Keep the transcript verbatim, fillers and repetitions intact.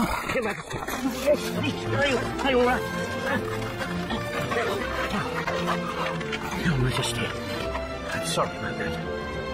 Your Majesty, I'm sorry about that.